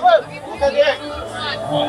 Namaskaram. First of all, chala santoshanga undi Vijayawada ki raavadam. Endukante na first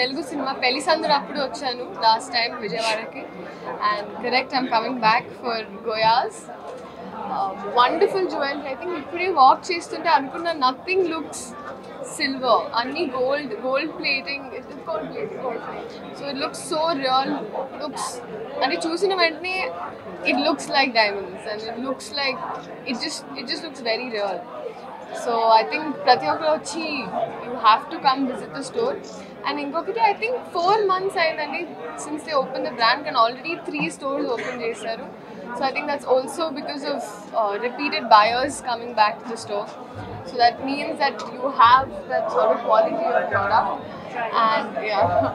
Telugu cinema pehli sandra appudu vachanu last time Vijayawada ki, and correct I'm coming back for Goya's wonderful jewels. I think ippude walk chestunte anukunna nothing looks silver, anni gold plating, it's gold plating, so it looks so real, looks and it choosina ventane it looks like diamonds and it looks like it just looks very real. So I think prati okkachi you have to come visit the store. And inkokati, I think 4 months ayindi since they opened the brand and already 3 stores open chesaru. So I think that's also because of repeated buyers coming back to the store. So that means that you have that sort of quality of product. And yeah,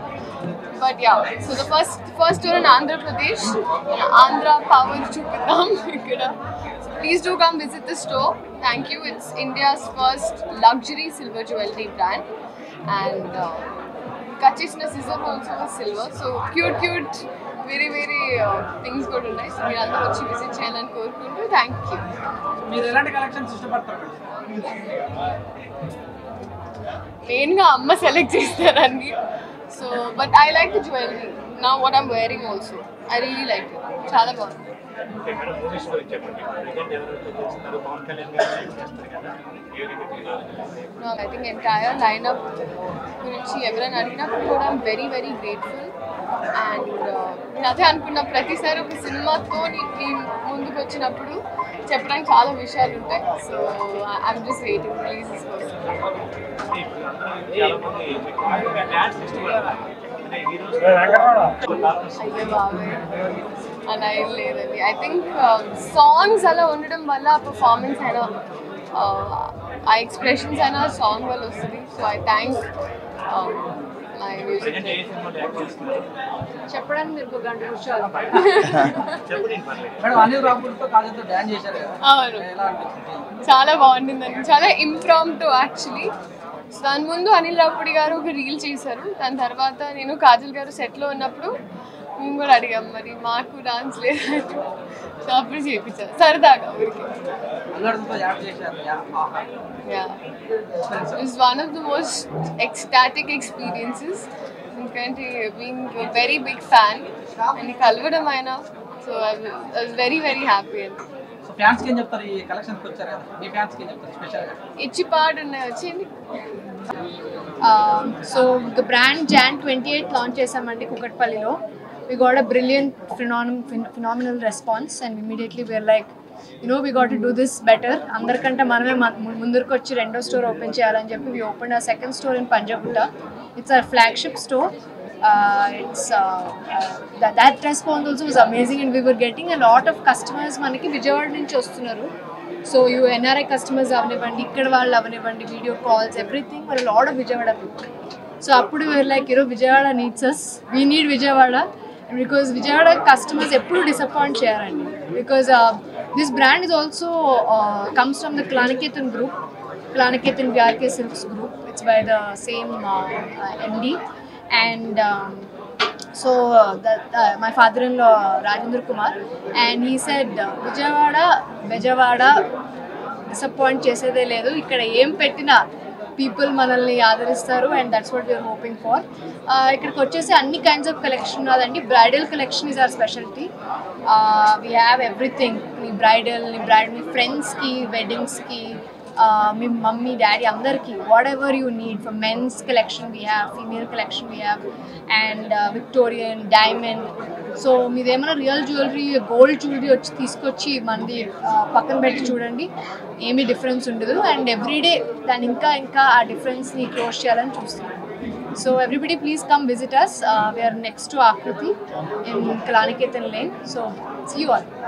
but yeah, so the first tour in Andhra Pradesh, Andhra power chupidam ikkada. So please do come visit the store. Thank you. It's India's first luxury silver jewelry brand, and kachishna scissor also was silver, so cute very things go to nice. Meer andru vachi visit cheyalani korukuntu. Thank you. Meer elanti collections ishtapadtaru? Mainly amma select chestarani. So but I like the jewelry now what I'm wearing also. I really like it. Chala bagundi. No, I think entire lineup gurinchi everyone adinaku kuda I'm very grateful, and nathe anukunna prati sari oka cinema tho nee munduku vachinappudu cheppadaniki chaala vishayalu untayi. So I'm just waiting for release this person. అలా ఏం లేదండి. I think songs అలా ఉండడం వల్ల performance అయినా ఆ expressions అయినా song వల్ల వస్తుంది. So I thank my music. చెప్పడానికి మీరు ఒక గంట కూర్చోవాలి. అవును, చాలా బాగుండిందండి, చాలా ఇంప్రాంప్టు యాక్చువల్లీ. దాని ముందు అనిల్ రావుడి గారు ఒక రీల్ చేశారు, దాని తర్వాత నేను కాజల్ గారు సెట్లో ఉన్నప్పుడు మేము కూడా అడిగాం మరి మాకు డాన్స్ లేదు, సో అప్పుడు చేయించారు సరదాగా ఊరికి. It's one of the most ecstatic experiences, ఎందుకంటే బీయింగ్ వెరీ బిగ్ ఫ్యాన్ అని కలవడం అయినా. So I was very happy అండి. ఫ్యాన్స్ కి ఏం చెప్తారు ఈ కలెక్షన్స్ కి వచ్చారు కదా, మీ ఫ్యాన్స్ కి ఏం చెప్తారు స్పెషల్ గా? ఇచ్చి పార్ట్ ఉన్నాయి వచ్చేండి. So the brand Jan 28 launch చేసామండి కుకట్పల్లిలో. We got a brilliant phenomenal response, and immediately we are like, you know, we got to do this better. అందరికంటే మనమే ముందుకు వచ్చి రెండో స్టోర్ ఓపెన్ చేయాలని చెప్పి we opened our second store in Punjabuta. It's our flagship store. That response also was amazing, and we were getting a lot of customers manaki Vijayawada nunchi vastunaru. So you NRI customers avnevandi, ikkada vallu avnevandi, video calls, everything. We're a lot of Vijayawada people. So appudu we were like, Vijayawada needs us. We need Vijayawada. Because Vijayawada customers are disappointed because this brand is also comes from the Kalaniketan group, Kalaniketan V R K Silks group. It's by the same MD, and my father-in-law Rajendra Kumar, and he said Vijayawada disappoint chesede ledu ikkada em pettina people manalni aadaristaru, and that's what we are hoping for. Ikkada vachese anni kinds of collection unnadandi. Bridal collection is our specialty. We have everything, ni bridal, ni bride, ni friends ki, weddings ki, my mummy, daddy, andarki, whatever you need. For men's collection we have, female collection we have, and Victorian, diamond. So meedu emana real jewelry, gold jewelry vachi teeskochi mandi pakkan petti chudandi, emi difference undadu, and every day dan inka aa difference ni close cheyalani chustunnam. So everybody please come visit us. We are next to Akruti in Kalaniketan Lane. So see you all.